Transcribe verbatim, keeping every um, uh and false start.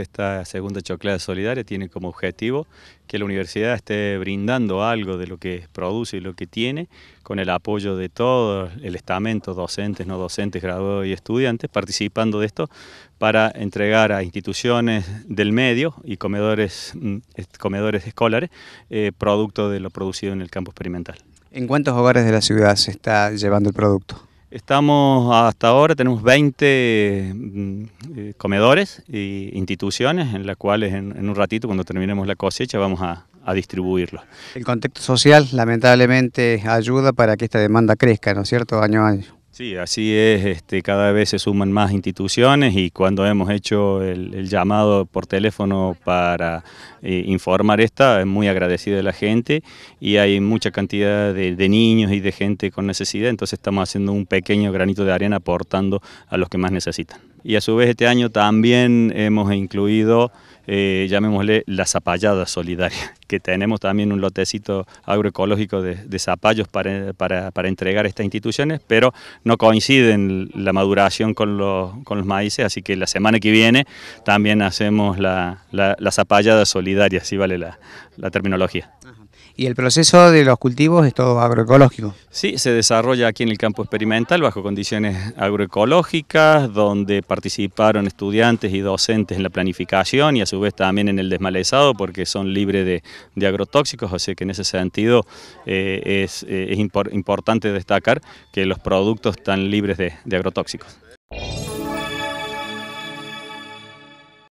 Esta segunda Chocleada Solidaria tiene como objetivo que la universidad esté brindando algo de lo que produce y lo que tiene, con el apoyo de todo el estamento, docentes, no docentes, graduados y estudiantes, participando de esto para entregar a instituciones del medio y comedores, comedores escolares eh, producto de lo producido en el campo experimental. ¿En cuántos hogares de la ciudad se está llevando el producto? Estamos hasta ahora, tenemos veinte eh, comedores e instituciones en las cuales en, en un ratito, cuando terminemos la cosecha, vamos a, a distribuirlos. El contexto social lamentablemente ayuda para que esta demanda crezca, ¿no es cierto?, año a año. Sí, así es, este, cada vez se suman más instituciones y cuando hemos hecho el, el llamado por teléfono para eh, informar esta, es muy agradecida de la gente y hay mucha cantidad de, de niños y de gente con necesidad, entonces estamos haciendo un pequeño granito de arena aportando a los que más necesitan. Y a su vez este año también hemos incluido, eh, llamémosle, la zapallada solidaria, que tenemos también un lotecito agroecológico de, de zapallos para, para, para entregar a estas instituciones, pero no coinciden la maduración con los, con los maíces, así que la semana que viene también hacemos la, la, la zapallada solidaria, así vale la, la terminología. ¿Y el proceso de los cultivos es todo agroecológico? Sí, se desarrolla aquí en el campo experimental bajo condiciones agroecológicas, donde participaron estudiantes y docentes en la planificación y a su vez también en el desmalezado porque son libres de, de agrotóxicos, o sea que en ese sentido eh, es, eh, es impor, importante destacar que los productos están libres de, de agrotóxicos.